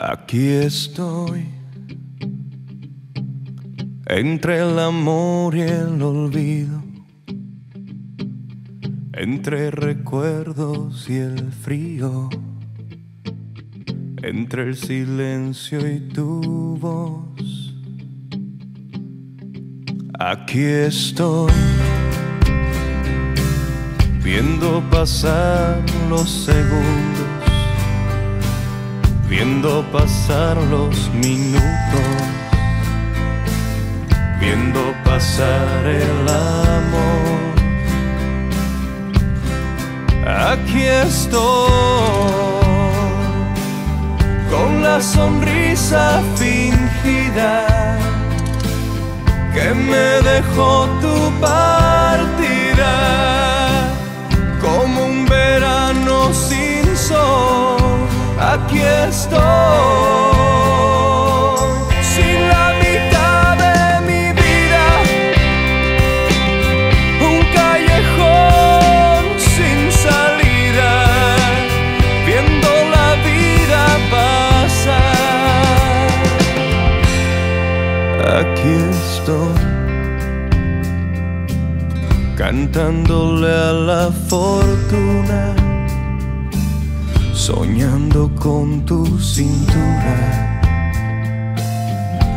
Aquí estoy, entre el amor y el olvido, entre recuerdos y el frío, entre el silencio y tu voz. Aquí estoy, viendo pasar los segundos, viendo pasar los minutos, viendo pasar el amor. Aquí estoy, con la sonrisa fingida que me dejó tu partida, como un verano sin sol. Aquí estoy, sin la mitad de mi vida, un callejón sin salida, viendo la vida pasar. Aquí estoy, cantándole a la fortuna, soñando con tu cintura,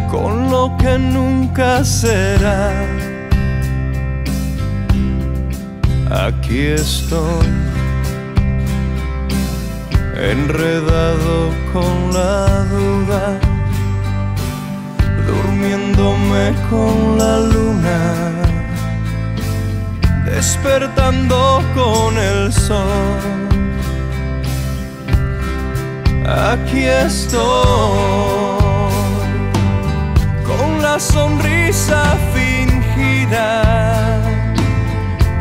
con lo que nunca será. Aquí estoy, enredado con la duda, durmiéndome con la luna, despertando con el sol. Aquí estoy, con la sonrisa fingida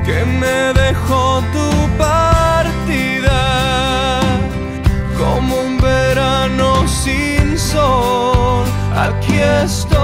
que me dejó tu partida, como un verano sin sol. Aquí estoy.